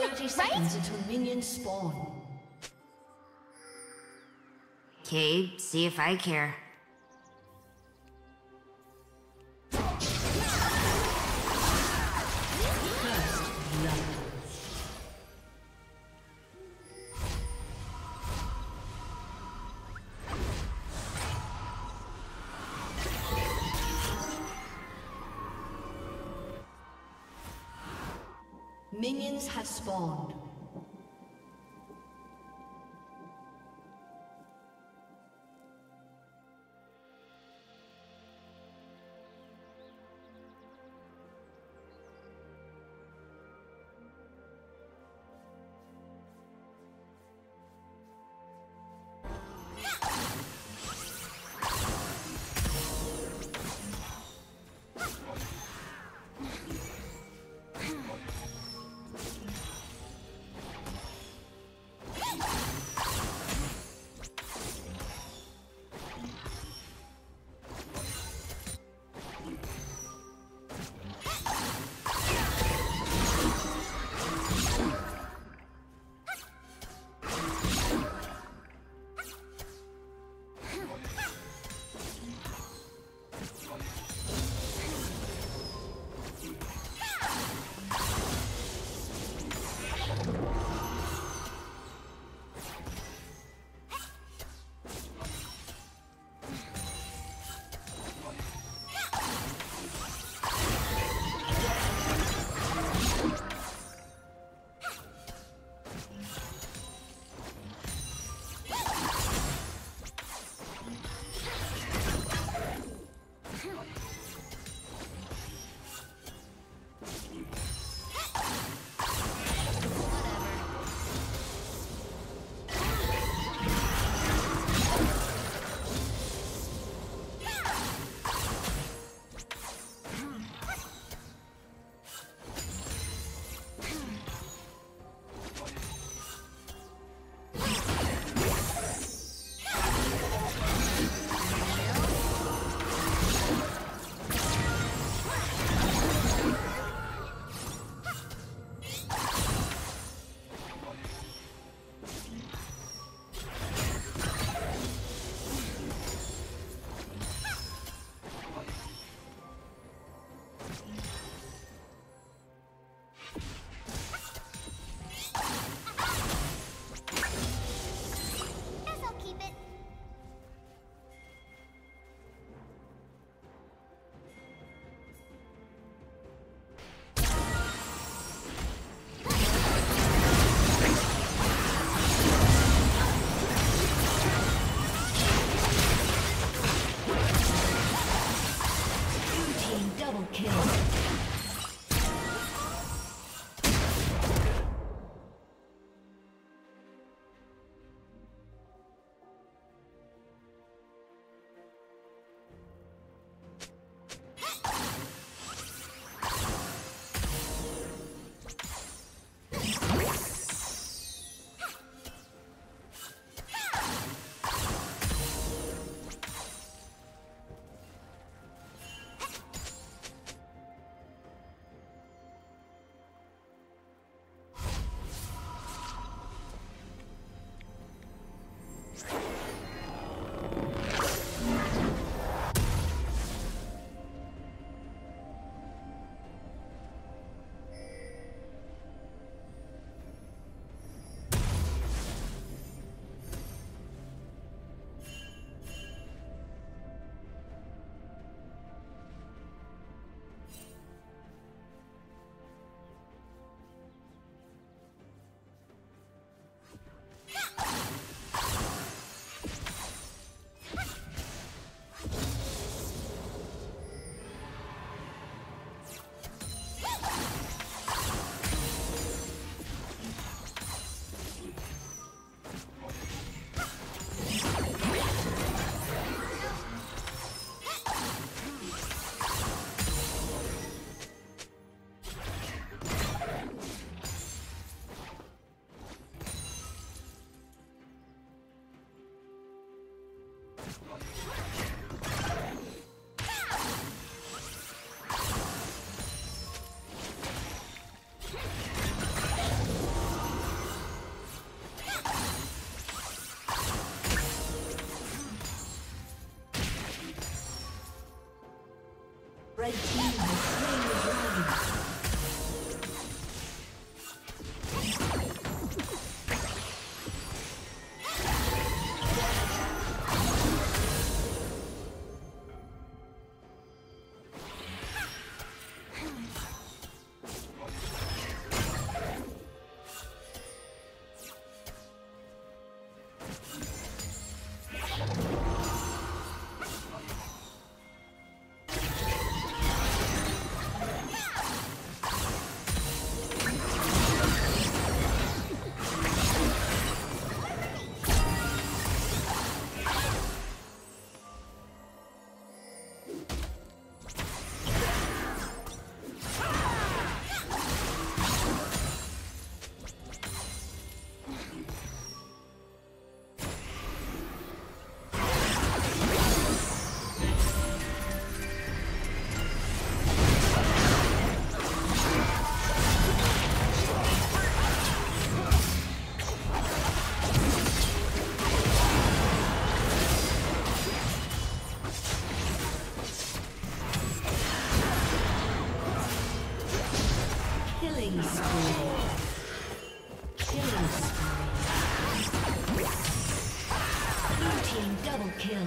30 seconds until minions spawn. Okay, see if I care. Minions have spawned. Killing spree. Killing spree. Blue team double kill.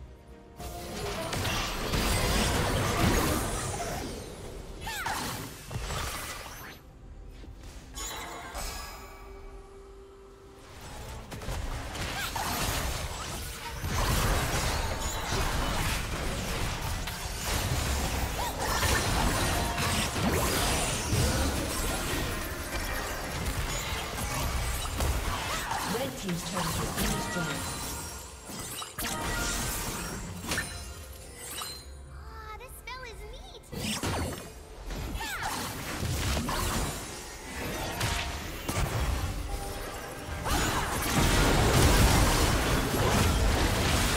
Red team's turret has been destroyed.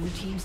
Blue team's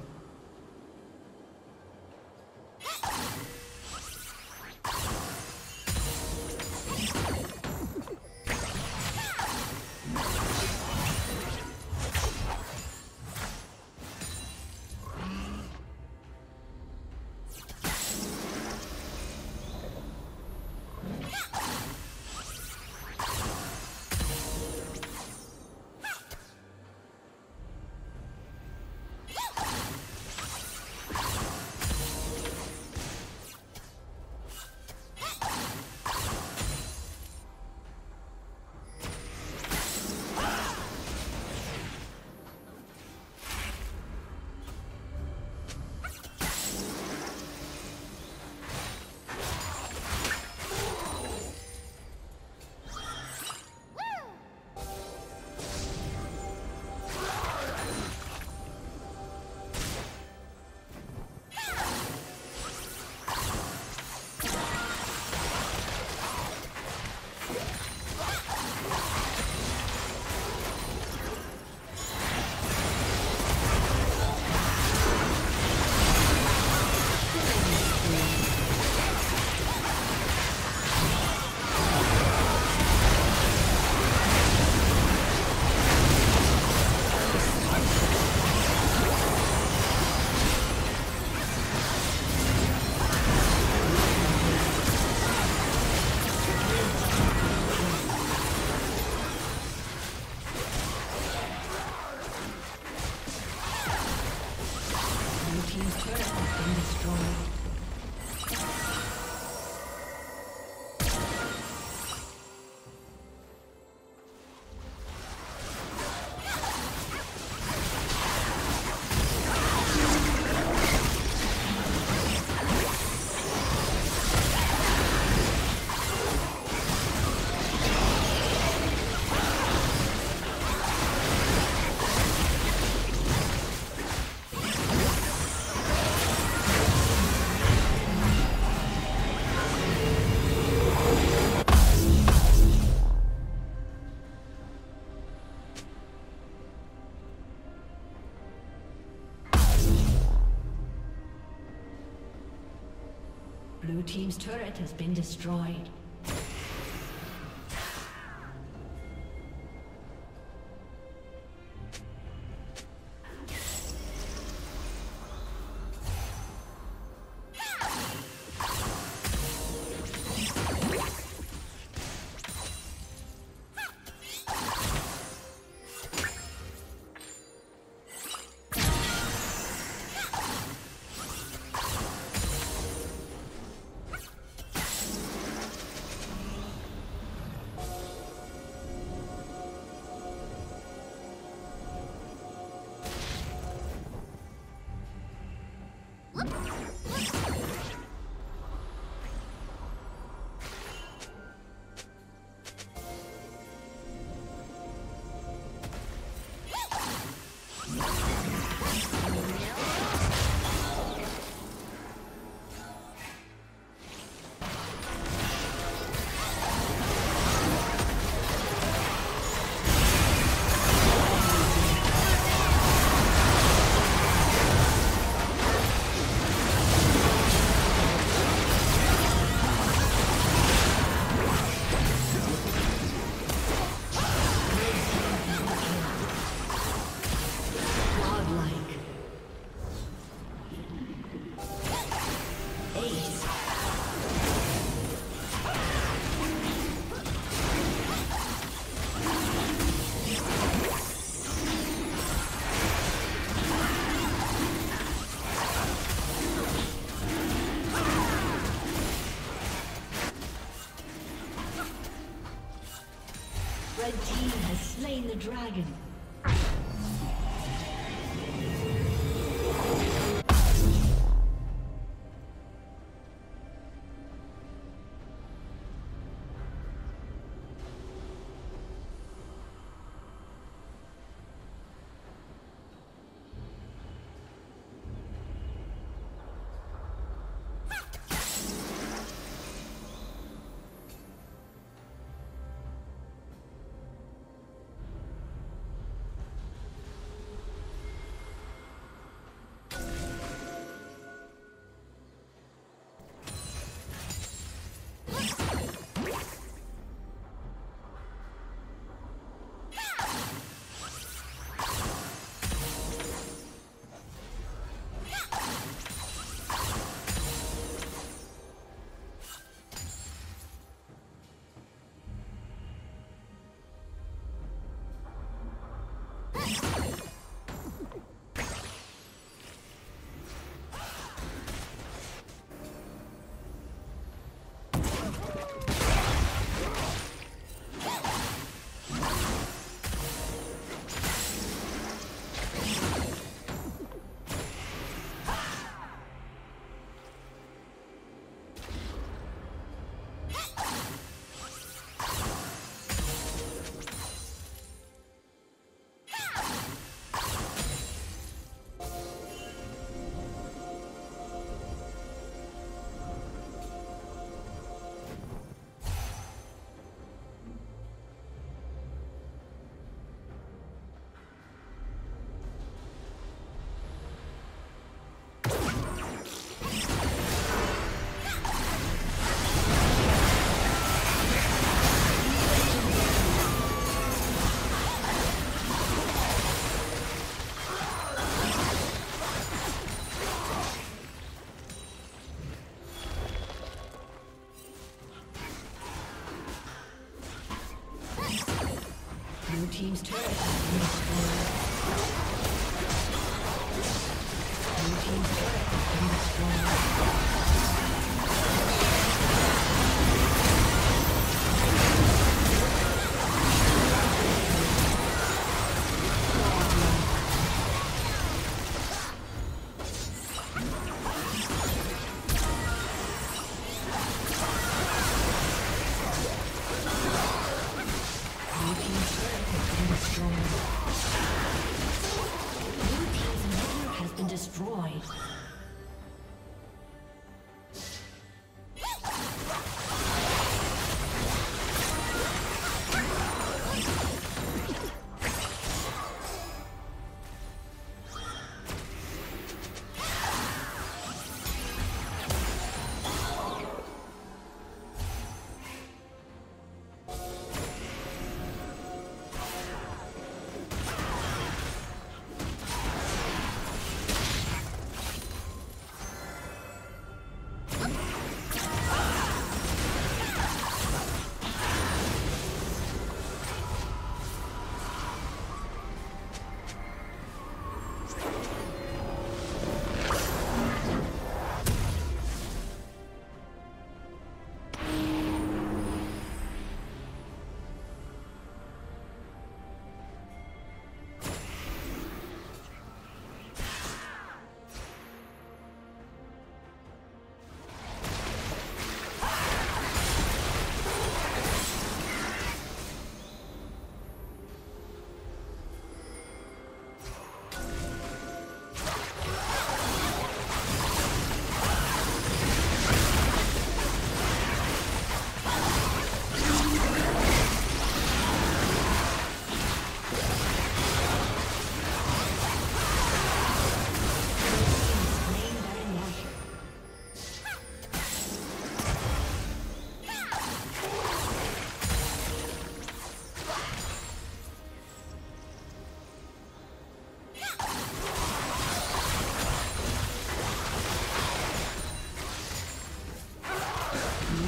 Blue team's turret has been destroyed. The team has slain the dragon.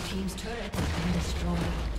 team's turret destroyed.